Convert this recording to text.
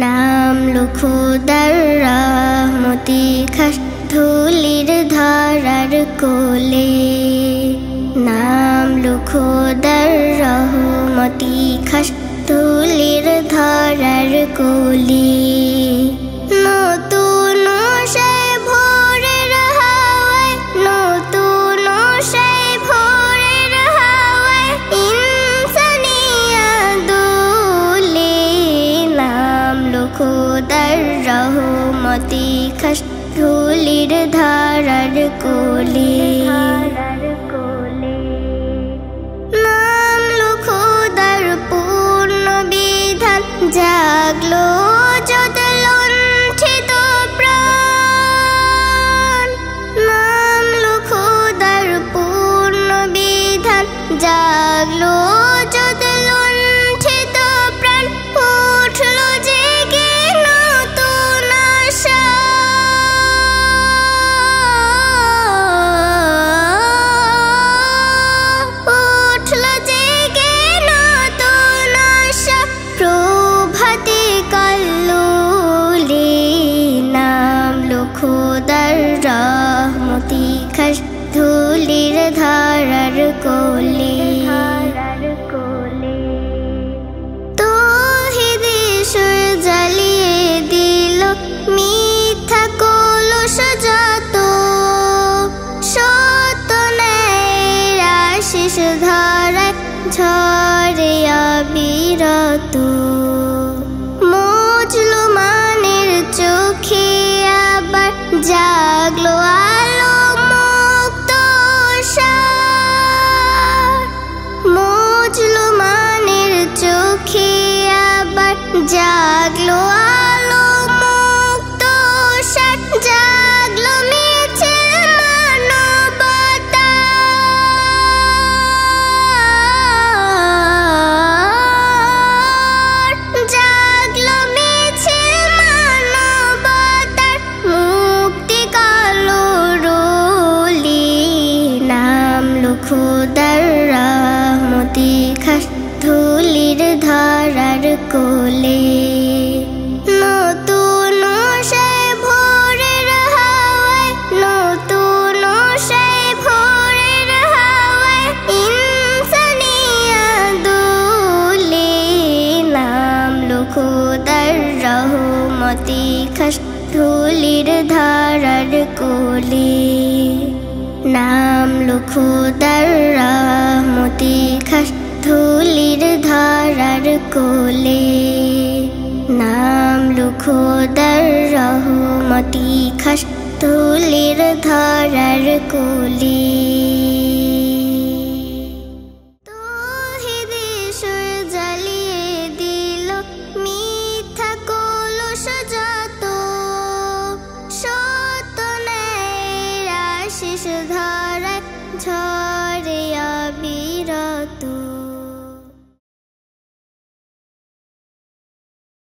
নামলো খোদার রহমতি খাস ধুলির ধারার কোলে, নামলো খোদার রহমতি খাস ধুলির ধারার কোলে। নতুন সে ভোরের হাওয়ায়, নতুন সে ভোরের হাওয়ায় ইনসানিয়া দোলে, নামলো খোদার রহমতি খাস ধুলির ধারার কোলে। নামলো খোদার পূর্ণ বিধান, জাগলো যত লুণ্ঠিত প্রাণ। নামলো খোদার পূর্ণ বিধান, জাগলো যত লুণ্ঠিত প্রাণ। উঠলো জেগে নতুন আশা, উঠলো জেগে নতুন আশা প্রভাতে কাল্লোলে। নামলো খোদার রহমতি খাস ধুলির ধারার কোলে। ধারায় ঝরে অবিরত, মুসলমানের চোখে আবার জাগলো আলো মুক্ত আশার, মুসলমানের চোখে আবার জাগলো আলো মুক্ত আশার। জাগলো খোদার রহমতি খাস ধুলির ধারার কোলে। নতুন সে ভোরের হাওয়ায়, নতুন সে ভোরের হাওয়ায় ইনসানিয়া দোলে, নামলো খোদার রহমতি খাস ধুলির ধারার কোলে। নামলো খোদার রহমতি খাস ধুলির ধারার কোলে, নামলো খোদার রহমতি খাস ধুলির ধারার কোলে। তৌহিদে সুর জ্বালিয়ে দিল মিথ্যা কলুষ যত, সত্য ন্যায়ের আশিস ধারায় ঝরে।